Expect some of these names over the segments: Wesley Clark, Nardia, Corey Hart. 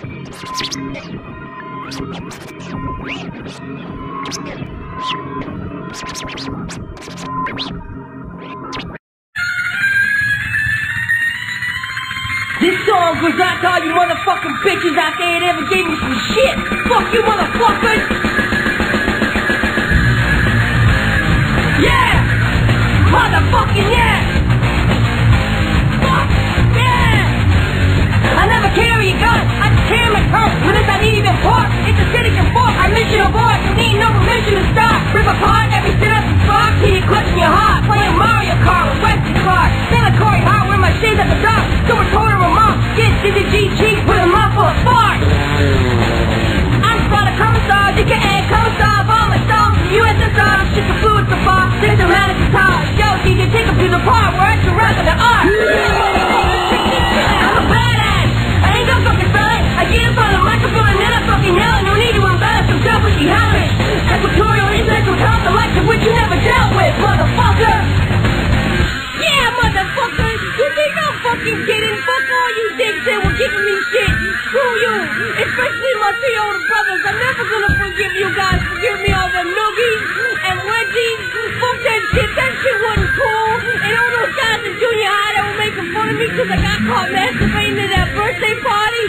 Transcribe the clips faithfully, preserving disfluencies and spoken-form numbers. This song goes out to all you motherfucking bitches out there that ever gave me some shit. Fuck you motherfuckers! Yeah! Motherfucking yeah! I never carry a gun, I just carry my purse. But if I need even park, it's a city can fork. I mission aboard, you need no permission to stop. Rip apart every sit up and spark. Till you're clutching your heart, playing Mario Kart with Wesley Clark. Then a Corey Hart with my shades at the dark. So we're torn them off, get dizzy G G with a mouthful of farts. I'm spot a commissar, you can add commissar. All my songs, the U S S R, the shit the fluid so far. This is how it's guitar. Yo, D J, take them to the park. We're at your rather than art. I'm a badass. I ain't no fucking felon. I get up on the microphone and then I fucking yell. No need to embarrass himself if she hollers. Equatorial intellectual health, the likes of which you never dealt with, motherfucker. Yeah, motherfucker. You think I'm fucking kidding? Fuck all you dicks that were giving me shit. Screw you. Especially my three older brothers. I'm never gonna forgive you guys for giving me all them noogies and wedgies. Fuck that shit. That shit wasn't cool. And all those guys in junior high that were making fun of me because I got caught masturbating at that birthday party.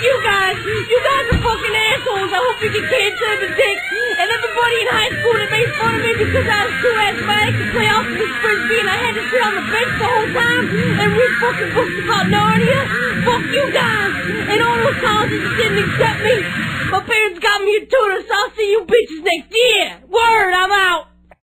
You guys, you guys are fucking assholes. I hope you get cancer in the dick. And everybody in high school that made fun of me because I was too asthmatic to play off this frisbee and I had to sit on the bench the whole time and read fucking books about Nardia. Fuck you guys. And all those colleges that didn't accept me. My parents got me a tutor, so I'll see you bitches next year. Word, I'm out.